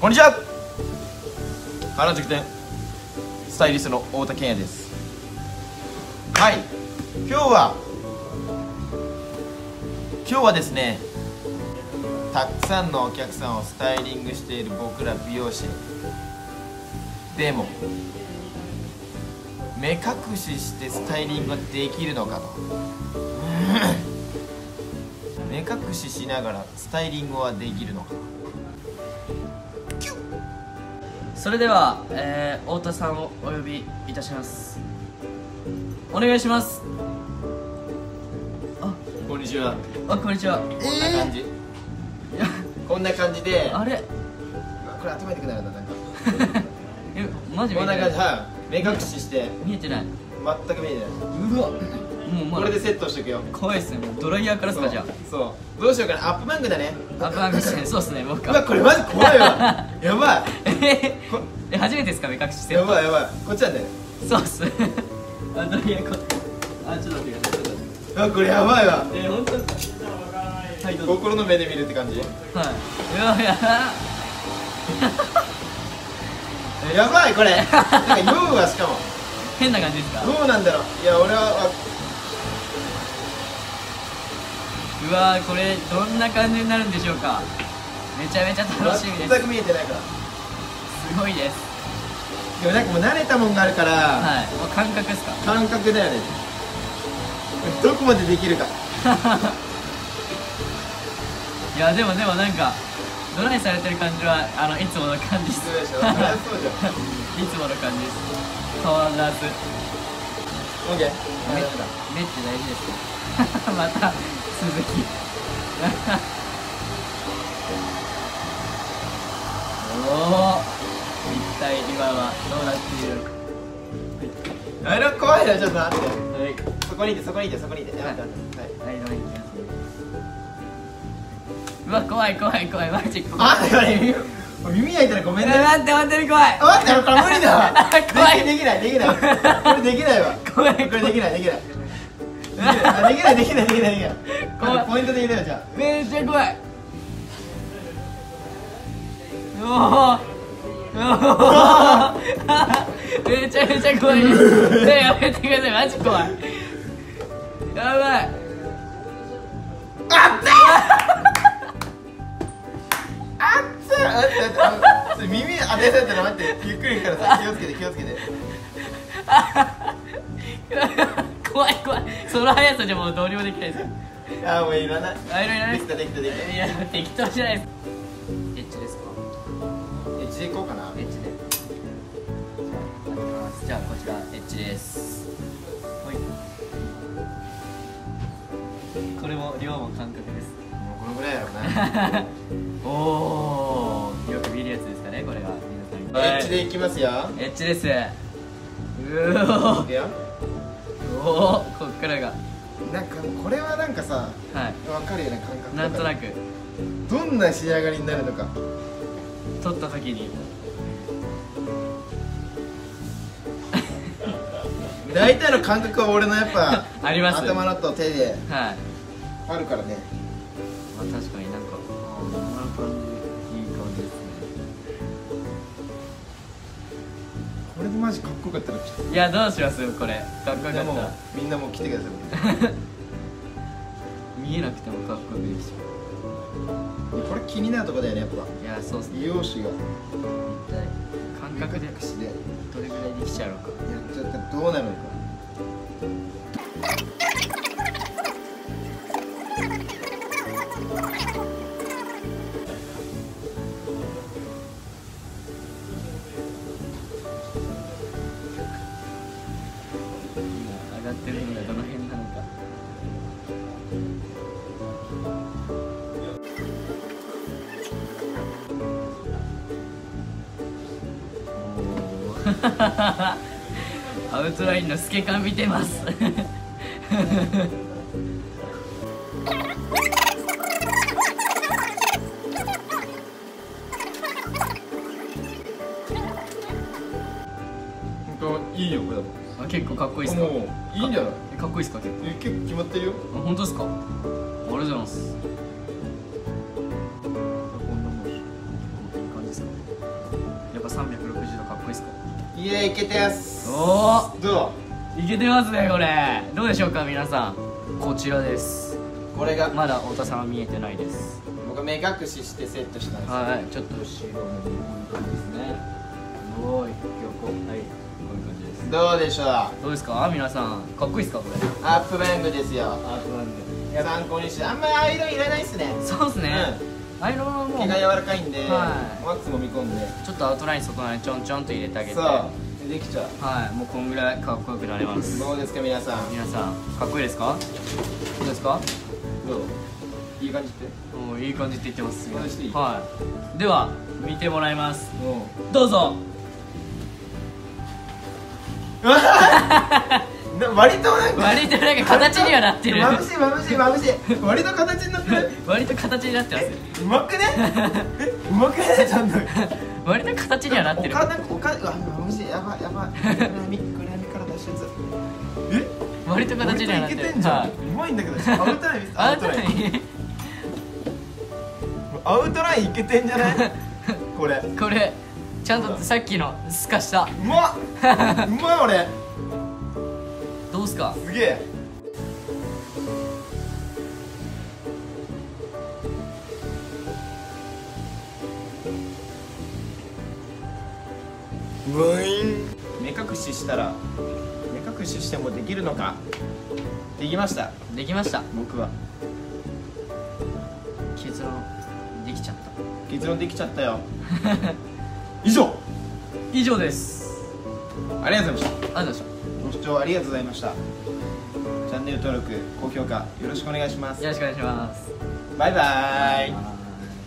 こんにちは。原宿店スタイリストの太田健也です。はい、今日はですね、たくさんのお客さんをスタイリングしている僕ら美容師でも目隠ししてスタイリングができるのかと目隠ししながらスタイリングはできるのか。それでは、太田さんをお呼びいたします。お願いします。あ、こんにちは。あ、こんにちは。こんな感じ、こんな感じで、あれこれ頭痛くなるんだ、なんかえ、マジ見えない。こんな感じ、はい、目隠しして見えてない、全く見えてない。うわ、もうこれでセットしとくよ。怖いっすね、ドライヤーからすか。じゃあそうどうしようかな。アップマンクだね。アップマンクして、そうっすね、僕は。これマジ怖いわ、やばい。え、初めてですか、目隠しして。やばいやばい、こっちなんだよ。そうっすね、ドライヤーこっち。あ、ちょっと待ってください。あ、これやばいわ。本当ですか。はい、どうぞ。心の目で見るって感じ。はい、うわ、やばいやばい、これなんか酔うわ、しかも変な感じですか。どうなんだろう。いや、俺はうわー、これどんな感じになるんでしょうか。めちゃめちゃ楽しみです。全く見えてないからすごいです。でもなんかもう慣れたもんがあるから、はい、もう感覚ですか。感覚だよね、どこまでできるかいや、でもなんかドライされてる感じは、いつもの感じです。いつもの感じです。変わらず。オッケー。目って大事です。また、鈴木。おお。一体今はどうなっているのか。あれ、怖いな、ちょっと待って。はい。そこにいて。はい、どういきます。うわ、怖い、マジ怖い。あ、これ耳開いたらごめんね。待って待って、怖い。待って、これ無理だわ。怖い、できない。これできないわ。怖い、これできない。できない。これポイントで入れよう、じゃあ。めっちゃ怖い。おお。めちゃ怖い。やめてください、マジ怖い。やばい。あった。耳当てられたら待って、ゆっくりからさ、気をつけて怖い。その速さじゃもうどうにもできないですよ。ああ、もういらない、いらない。できた。いや、適当じゃないです。エッジですか。エッジでいこうかな。エッジでじゃあ、こちらエッジです。はい、これも量も感覚です。もうこのぐらいやろうなおお、よく見るやつですかね、これは。皆さんエッジでいきますよ。エッジです。おお、いくよ。おお、こっからがなんか、これはなんかさ、はい、わかるよね、感覚。なんとなくどんな仕上がりになるのか、取った時に大体の感覚は俺のやっぱあります。頭のと手で、はい、あるからね。まあ、確かになんかいい感じですね。これでマジかっこよかったら来て。いや、どうしますよ、これかっこよかったらみんなもう来てください見えなくてもかっこよくできちゃう。これ気になるとこだよね、やっぱ。いや、そうっすね。美容師が一体感覚でどれぐらいできちゃうのか、やっちゃったらどうなるのか。やってるのがどの辺なのか。アウトラインの透け感見てますいいよ、これだと。結構かっこいいっすか。もういいんじゃない。かっこいいっすか。結構決まってるよ。あ、本当ですか。ありがとうございます。こんなもんいい感じですかね。ぱ360度かっこいいですか？いや、いけてます。おお、どう？いけてますね。これどうでしょうか皆さん。こちらです。これがまだ太田さんは見えてないです。僕は目隠ししてセットしたんですけど、はい、ちょっと後ろの感じですね。すごい横、はい、こういう感じです。どうでしょう？どうですか皆さん、かっこいいですか？これアップバングですよ。アップバング参考にして、あんまりアイロンいらないですね。そうですね、うん、アイロンはもう毛が柔らかいんで、はい、ワックスも見込んでちょっとアウトライン外側にちょんちょんと入れてあげて、そうできちゃう。はい、もうこんぐらいかっこよくなります。どうですか皆さん。皆さんかっこいいですか？どうですか？どう？いい感じって、もういい感じって言ってます。はい、では見てもらいます。どうぞ。割となんか形にはなってる。まぶしいまぶしいまぶしい。割と形になってる。割と形になってます。うまくね、うまくね、ちゃんと割と形にはなってる。なんかおか、まぶしい、やばいやばい、暗闇から脱出。え、割と形にはなってる。いけてんじゃん。うまいんだけど、アウトライン、アウトライン、アウトラインいけてんじゃない？これこれちゃんとさっきのすかした。うまっ、うまい。俺どうすか？すげえ。うわいん。目隠ししたら、目隠ししてもできるのか。できました。できました。僕は。結論できちゃった。結論できちゃったよ。以上。以上です。ありがとうございました。ありがとうございました。ご視聴ありがとうございました。チャンネル登録、高評価よろしくお願いします。よろしくお願いします。バイバーイ。